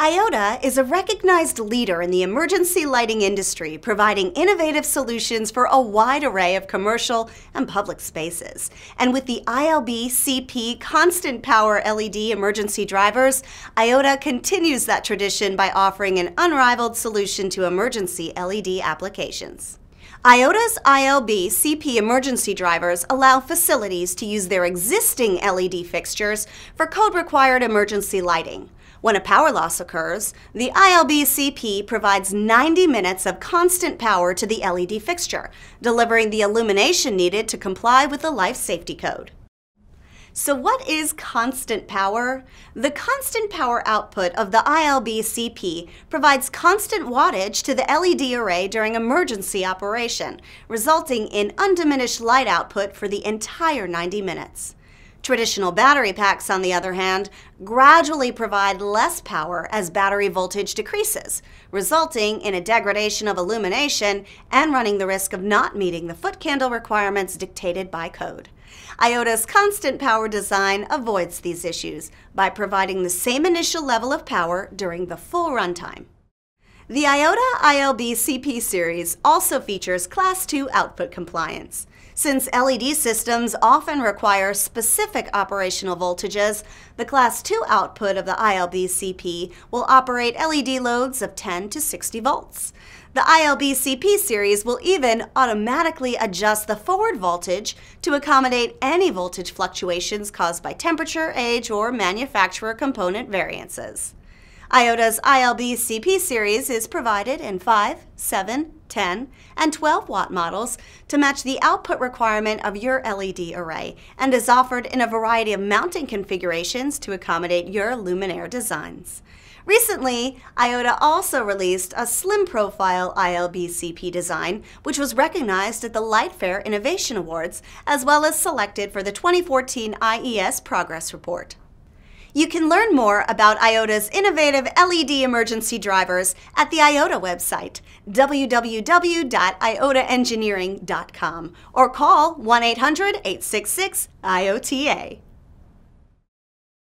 IOTA is a recognized leader in the emergency lighting industry, providing innovative solutions for a wide array of commercial and public spaces. And with the ILB-CP constant power LED emergency drivers, IOTA continues that tradition by offering an unrivaled solution to emergency LED applications. IOTA's ILB-CP emergency drivers allow facilities to use their existing LED fixtures for code-required emergency lighting. When a power loss occurs, the ILB-CP provides 90 minutes of constant power to the LED fixture, delivering the illumination needed to comply with the life safety code. So what is constant power? The constant power output of the ILB-CP provides constant wattage to the LED array during emergency operation, resulting in undiminished light output for the entire 90 minutes. Traditional battery packs, on the other hand, gradually provide less power as battery voltage decreases, resulting in a degradation of illumination and running the risk of not meeting the foot candle requirements dictated by code. IOTA's constant power design avoids these issues by providing the same initial level of power during the full runtime. The IOTA ILB-CP series also features Class II output compliance. Since LED systems often require specific operational voltages, the Class II output of the ILB-CP will operate LED loads of 10 to 60 volts. The ILB-CP series will even automatically adjust the forward voltage to accommodate any voltage fluctuations caused by temperature, age, or manufacturer component variances. IOTA's ILB-CP series is provided in 5, 7, 10, and 12-watt models to match the output requirement of your LED array, and is offered in a variety of mounting configurations to accommodate your luminaire designs. Recently, IOTA also released a slim-profile ILB-CP design, which was recognized at the Lightfair Innovation Awards, as well as selected for the 2014 IES Progress Report. You can learn more about IOTA's innovative LED emergency drivers at the IOTA website, www.iotaengineering.com, or call 1-800-866-IOTA.